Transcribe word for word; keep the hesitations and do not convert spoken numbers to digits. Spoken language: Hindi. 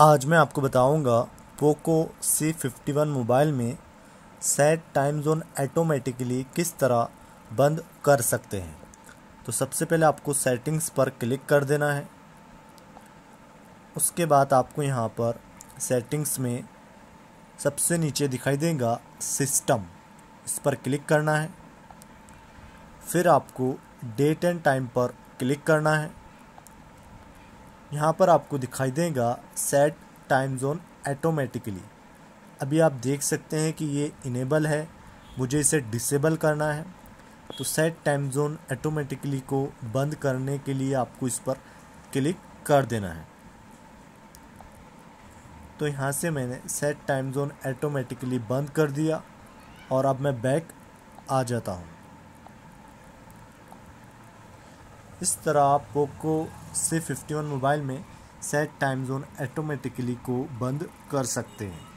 आज मैं आपको बताऊंगा Poco C fifty one mobile में सेट टाइम जोन ऐटोमेटिकली किस तरह बंद कर सकते हैं। तो सबसे पहले आपको सेटिंग्स पर क्लिक कर देना है। उसके बाद आपको यहाँ पर सेटिंग्स में सबसे नीचे दिखाई देगा सिस्टम, इस पर क्लिक करना है। फिर आपको डेट एंड टाइम पर क्लिक करना है। यहाँ पर आपको दिखाई देगा सेट टाइम जोन ऐटोमेटिकली। अभी आप देख सकते हैं कि ये इनेबल है, मुझे इसे डिसेबल करना है। तो सेट टाइम जोन ऐटोमेटिकली को बंद करने के लिए आपको इस पर क्लिक कर देना है। तो यहाँ से मैंने सेट टाइम जोन ऐटोमेटिकली बंद कर दिया और अब मैं बैक आ जाता हूँ। इस तरह आप Poco C fifty one mobile में सेट टाइम जोन ऐटोमेटिकली को बंद कर सकते हैं।